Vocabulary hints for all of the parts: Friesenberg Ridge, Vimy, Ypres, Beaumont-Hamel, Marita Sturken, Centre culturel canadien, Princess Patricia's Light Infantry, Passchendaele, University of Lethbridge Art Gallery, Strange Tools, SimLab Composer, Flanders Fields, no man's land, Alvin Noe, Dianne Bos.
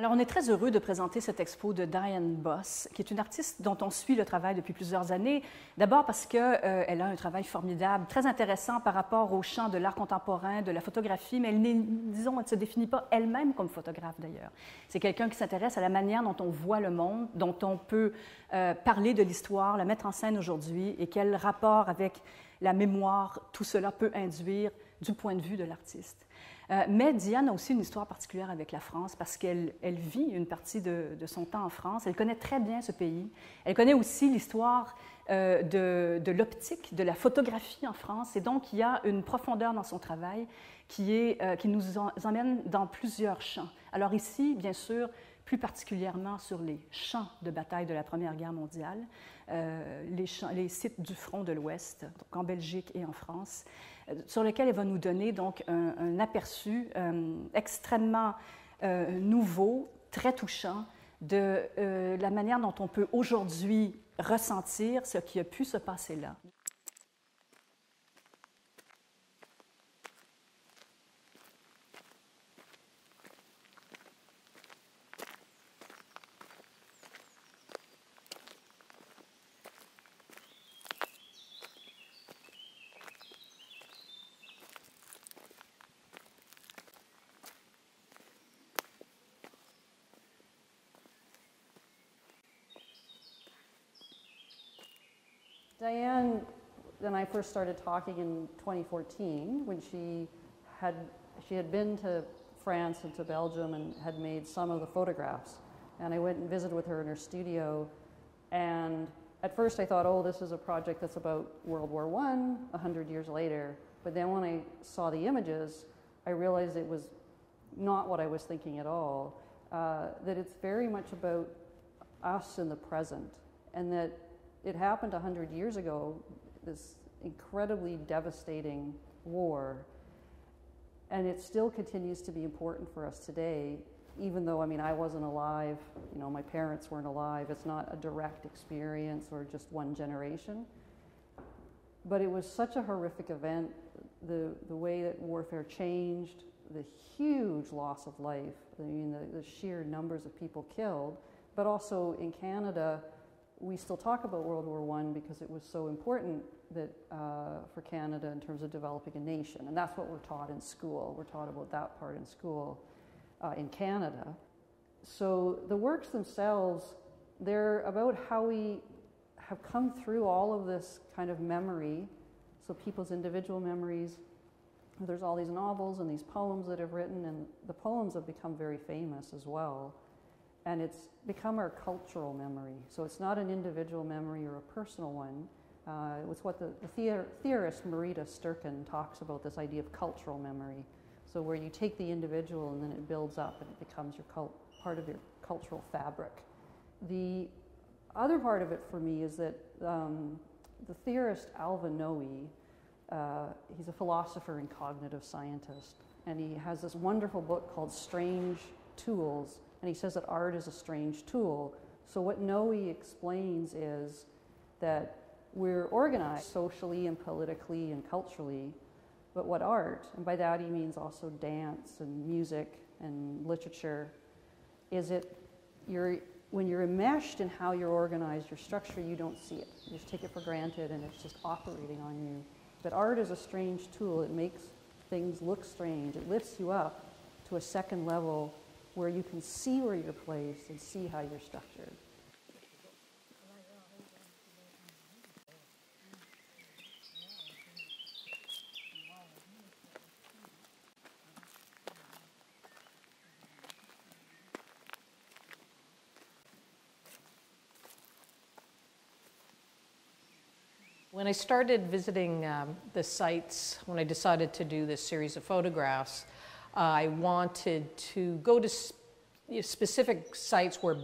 Alors, on est très heureux de présenter cette expo de Dianne Bos, qui est une artiste dont on suit le travail depuis plusieurs années. D'abord parce qu'elle a un travail formidable, très intéressant par rapport au champ de l'art contemporain, de la photographie, mais elle, disons, elle ne se définit pas elle-même comme photographe d'ailleurs. C'est quelqu'un qui s'intéresse à la manière dont on voit le monde, dont on peut parler de l'histoire, la mettre en scène aujourd'hui et quel rapport avec la mémoire, tout cela peut induire du point de vue de l'artiste. Mais Dianne a aussi une histoire particulière avec la France parce qu'elle vit une partie de son temps en France. Elle connaît très bien ce pays. Elle connaît aussi l'histoire de l'optique, de la photographie en France. Et donc, il y a une profondeur dans son travail qui nous emmène dans plusieurs champs. Alors ici, bien sûr, plus particulièrement sur les champs de bataille de la Première Guerre mondiale, les sites du front de l'Ouest, donc en Belgique et en France, sur lesquels elle va nous donner donc un aperçu extrêmement nouveau, très touchant, de la manière dont on peut aujourd'hui ressentir ce qui a pu se passer là. Dianne and I first started talking in 2014 when she had been to France and to Belgium and had made some of the photographs. And I went and visited with her in her studio. And at first I thought, oh, this is a project that's about World War I, 100 years later. But then when I saw the images, I realized it was not what I was thinking at all. That it's very much about us in the present, and that it happened 100 years ago, this incredibly devastating war, and it still continues to be important for us today, even though, I mean, I wasn't alive, you know, my parents weren't alive, it's not a direct experience or just one generation. But it was such a horrific event, the way that warfare changed, the huge loss of life, I mean, the sheer numbers of people killed, but also in Canada, we still talk about World War I because it was so important that for Canada in terms of developing a nation. And that's what we're taught in school. We're taught about that part in school in Canada. So the works themselves, they're about how we have come through all of this kind of memory, so people's individual memories. There's all these novels and these poems that I've written, and the poems have become very famous as well. And it's become our cultural memory. So it's not an individual memory or a personal one. It's what the theorist Marita Sturken talks about, this idea of cultural memory. So where you take the individual and then it builds up and it becomes your part of your cultural fabric. The other part of it for me is that the theorist Alvin Noe, he's a philosopher and cognitive scientist. And he has this wonderful book called Strange Tools. And he says that art is a strange tool. So what Noe explains is that we're organized socially and politically and culturally, but what art, and by that he means also dance and music and literature, is it when you're enmeshed in how you're organized, your structure, you don't see it. You just take it for granted and it's just operating on you. But art is a strange tool. It makes things look strange. It lifts you up to a second level where you can see where you're placed and see how you're structured. When I started visiting the sites, when I decided to do this series of photographs, I wanted to go to specific sites where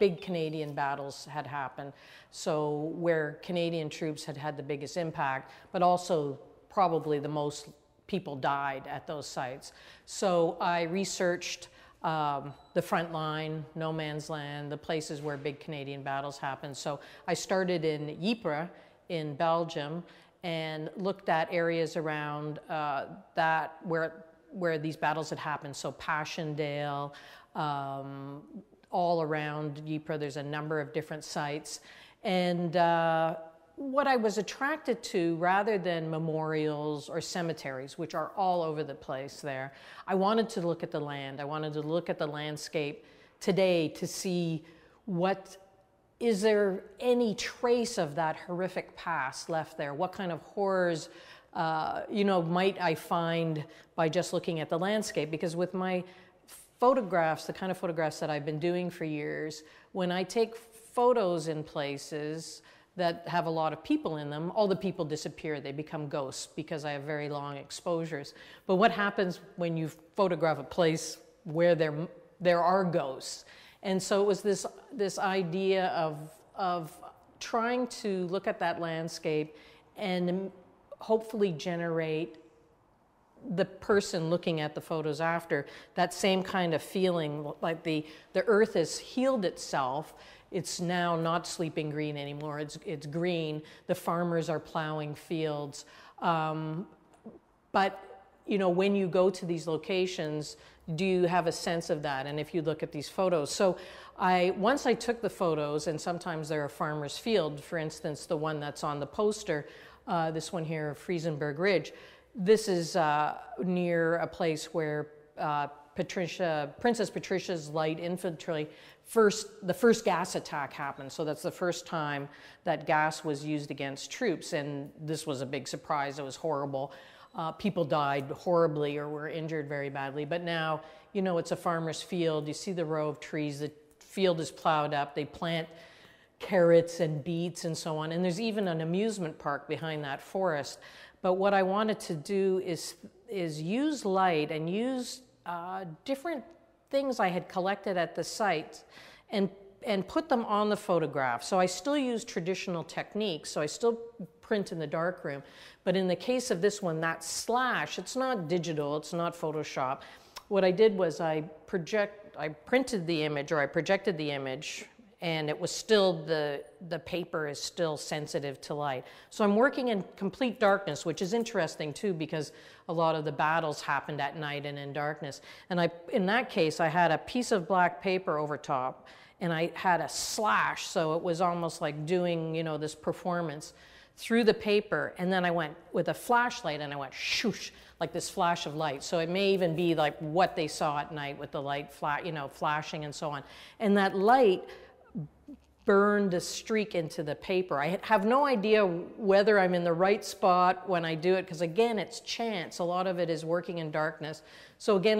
big Canadian battles had happened, so where Canadian troops had had the biggest impact, but also probably the most people died at those sites. So I researched the front line, no man's land, the places where big Canadian battles happened. So I started in Ypres in Belgium and looked at areas around that where where these battles had happened. So Passchendaele, all around Ypres, there's a number of different sites. And what I was attracted to, rather than memorials or cemeteries, which are all over the place there, I wanted to look at the land. I wanted to look at the landscape today to see what, is there any trace of that horrific past left there? What kind of horrors might I find by just looking at the landscape? Because with my photographs, the kind of photographs that I've been doing for years, when I take photos in places that have a lot of people in them, all the people disappear, they become ghosts because I have very long exposures. But what happens when you photograph a place where there are ghosts? And so it was this idea of trying to look at that landscape and hopefully generate the person looking at the photos after that same kind of feeling, like the earth has healed itself. It's now not sleeping green anymore, it's green. The farmers are plowing fields. But when you go to these locations, do you have a sense of that? And if you look at these photos, so once I took the photos, and sometimes they're a farmer's field, for instance, the one that's on the poster, this one here, Friesenberg Ridge. This is near a place where Princess Patricia's light infantry, the first gas attack happened. So that's the first time that gas was used against troops. And this was a big surprise. It was horrible. People died horribly or were injured very badly. But now, it's a farmer's field. You see the row of trees. The field is plowed up. They plant carrots and beets and so on. And there's even an amusement park behind that forest. But what I wanted to do is use light and use different things I had collected at the site and put them on the photograph. So I still use traditional techniques. So I still print in the darkroom. But in the case of this one, that slash, it's not digital, it's not Photoshop. What I did was I printed the image, or I projected the image, and it was still, the paper is still sensitive to light. So I'm working in complete darkness, which is interesting too, because a lot of the battles happened at night and in darkness. And in that case, I had a piece of black paper over top, and I had a slash, so it was almost like doing, this performance through the paper. And then I went with a flashlight, and I went shoosh, like this flash of light. So it may even be like what they saw at night with the light flashing and so on. And that light burned a streak into the paper. I have no idea whether I'm in the right spot when I do it, because again, it's chance. A lot of it is working in darkness. So again,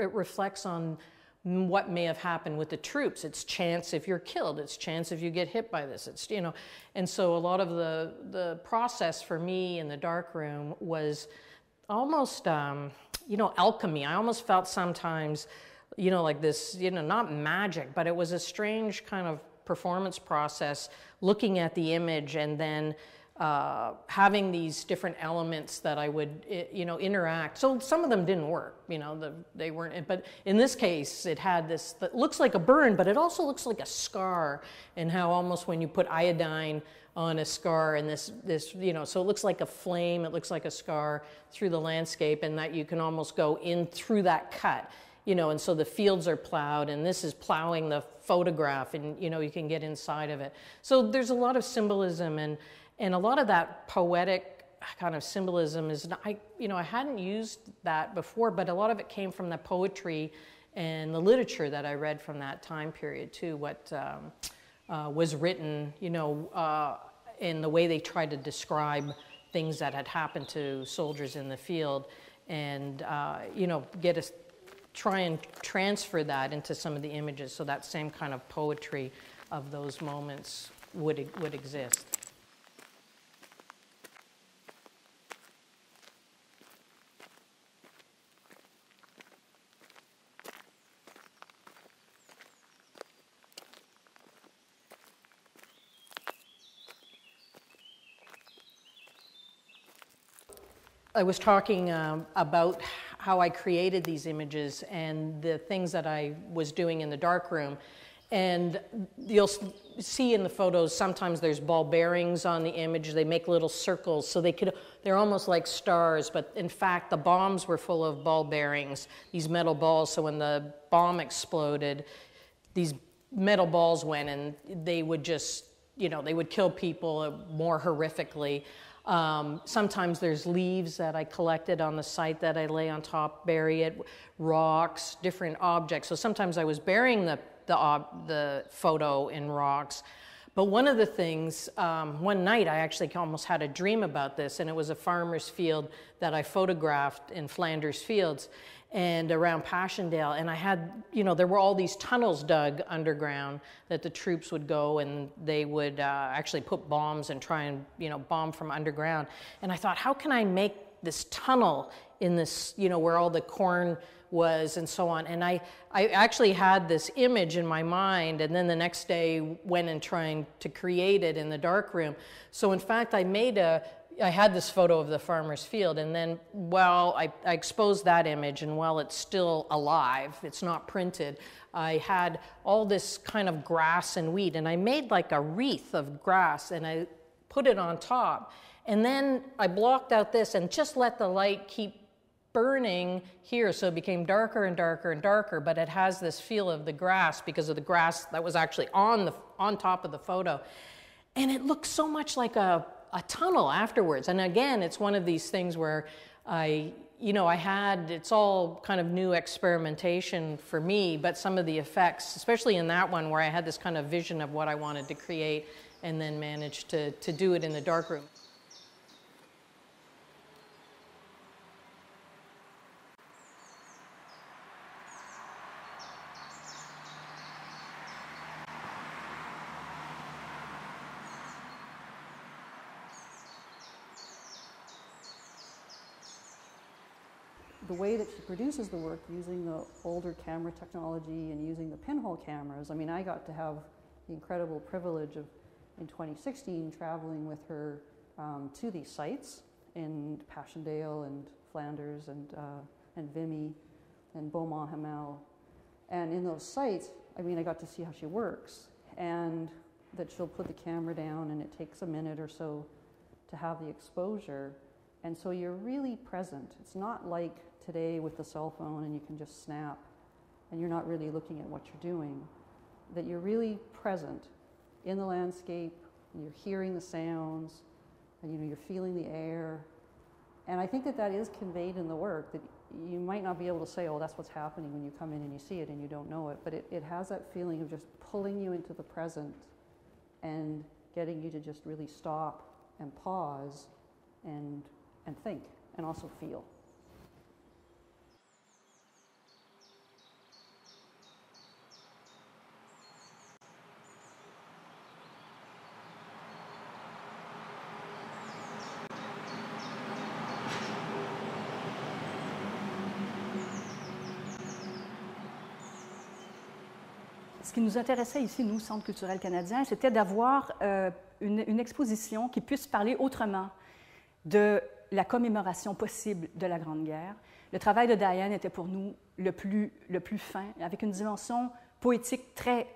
it reflects on what may have happened with the troops. It's chance if you're killed. It's chance if you get hit by this. It's, and so a lot of the process for me in the darkroom was almost, alchemy. I almost felt sometimes, like this, not magic, but it was a strange kind of performance process, looking at the image and then having these different elements that I would, interact. So some of them didn't work, they weren't, but in this case, it had this, that looks like a burn, but it also looks like a scar, and how almost when you put iodine on a scar and this, so it looks like a flame, it looks like a scar through the landscape, and that you can almost go in through that cut. And so the fields are plowed, and this is plowing the photograph, and you can get inside of it. So there's a lot of symbolism, and a lot of that poetic kind of symbolism is, I hadn't used that before, but a lot of it came from the poetry and the literature that I read from that time period too. What was written, in the way they tried to describe things that had happened to soldiers in the field, and get us. Try and transfer that into some of the images, so that same kind of poetry of those moments would exist. I was talking about how I created these images and the things that I was doing in the darkroom, And you'll see in the photos, sometimes there's ball bearings on the image. They make little circles, so they're almost like stars, but in fact, the bombs were full of ball bearings, these metal balls, so when the bomb exploded, these metal balls went and they would just, you know, they would kill people more horrifically. Sometimes there's leaves that I collected on the site that I lay on top, bury it, rocks, different objects. So sometimes I was burying the photo in rocks. But one of the things, one night I actually almost had a dream about this, and it was a farmer's field that I photographed in Flanders Fields and around Passchendaele, and I had, you know, there were all these tunnels dug underground that the troops would go and they would actually put bombs and try and, you know, bomb from underground. And I thought, how can I make this tunnel in this, you know, where all the corn was and so on. And I actually had this image in my mind, and then the next day went and trying to create it in the darkroom. So in fact, I had this photo of the farmer's field, and then while I exposed that image, and while it's still alive, it's not printed, I had all this kind of grass and wheat, and I made like a wreath of grass, and I put it on top. And then I blocked out this and just let the light keep burning here, so it became darker and darker and darker, but it has this feel of the grass because of the grass that was actually on top of the photo. And it looks so much like a tunnel afterwards. And again, it's one of these things where it's all kind of new experimentation for me, but some of the effects, especially in that one where I had this kind of vision of what I wanted to create and then managed to do it in the darkroom. The way that she produces the work using the older camera technology and using the pinhole cameras, I mean, I got to have the incredible privilege of, in 2016, traveling with her to these sites in Passchendaele and Flanders and Vimy and Beaumont-Hamel. And in those sites, I mean, I got to see how she works, and that she'll put the camera down and it takes a minute or so to have the exposure. And so you're really present. It's not like today with the cell phone and you can just snap and you're not really looking at what you're doing. That you're really present in the landscape, and you're hearing the sounds, and, you know, you're feeling the air. And I think that that is conveyed in the work, that you might not be able to say, oh, that's what's happening when you come in and you see it and you don't know it, but it has that feeling of just pulling you into the present and getting you to just really stop and pause and think, and also feel. Ce qui nous intéressait ici, nous, Centre culturel canadien, c'était d'avoir une exposition qui puisse parler autrement de la commémoration possible de la Grande Guerre. Le travail de Dianne était pour nous le plus fin, avec une dimension poétique très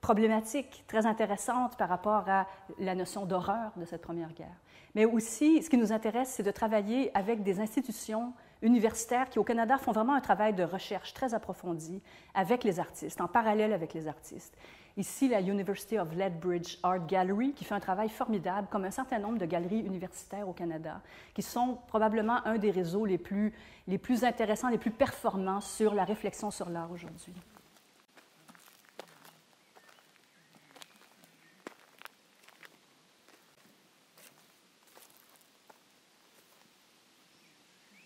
problématique, très intéressante par rapport à la notion d'horreur de cette Première Guerre. Mais aussi, ce qui nous intéresse, c'est de travailler avec des institutions universitaires qui, au Canada, font vraiment un travail de recherche très approfondi avec les artistes, en parallèle avec les artistes. Ici, la University of Lethbridge Art Gallery, qui fait un travail formidable, comme un certain nombre de galeries universitaires au Canada, qui sont probablement un des réseaux les plus intéressants, les plus performants sur la réflexion sur l'art aujourd'hui.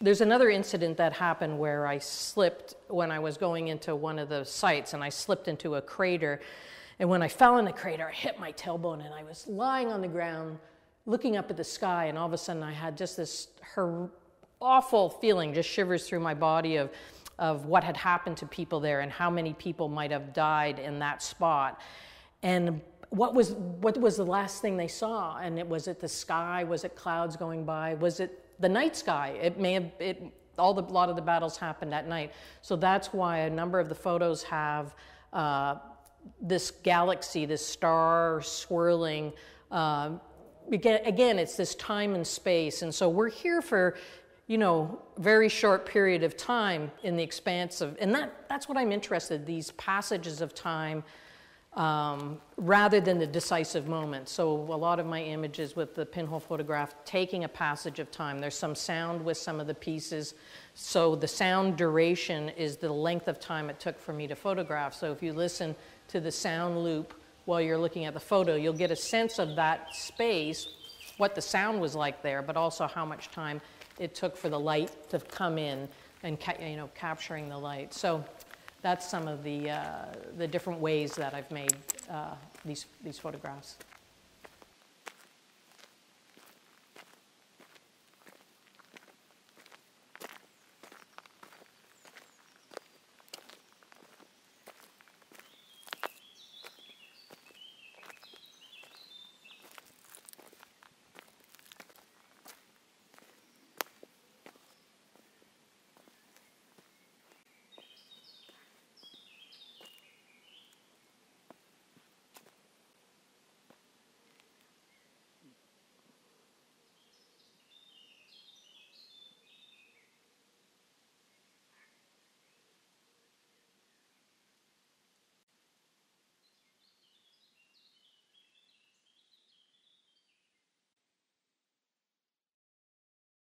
There's another incident that happened where I slipped when I was going into one of the sites, and I slipped into a crater. And when I fell in the crater, I hit my tailbone, and I was lying on the ground looking up at the sky, and all of a sudden I had just this awful feeling, just shivers through my body of what had happened to people there and how many people might have died in that spot. And what was the last thing they saw? And was it the sky? Was it clouds going by? Was it the night sky? A lot of the battles happened at night. So that's why a number of the photos have this galaxy, this star swirling. Again, it's this time and space. And so we're here for, you know, very short period of time in the expanse of, and that's what I'm interested in, these passages of time rather than the decisive moment. So a lot of my images with the pinhole photograph taking a passage of time. There's some sound with some of the pieces. So the sound duration is the length of time it took for me to photograph. So if you listen to the sound loop while you're looking at the photo, you'll get a sense of that space, what the sound was like there, but also how much time it took for the light to come in and capturing the light. So that's some of the different ways that I've made these photographs.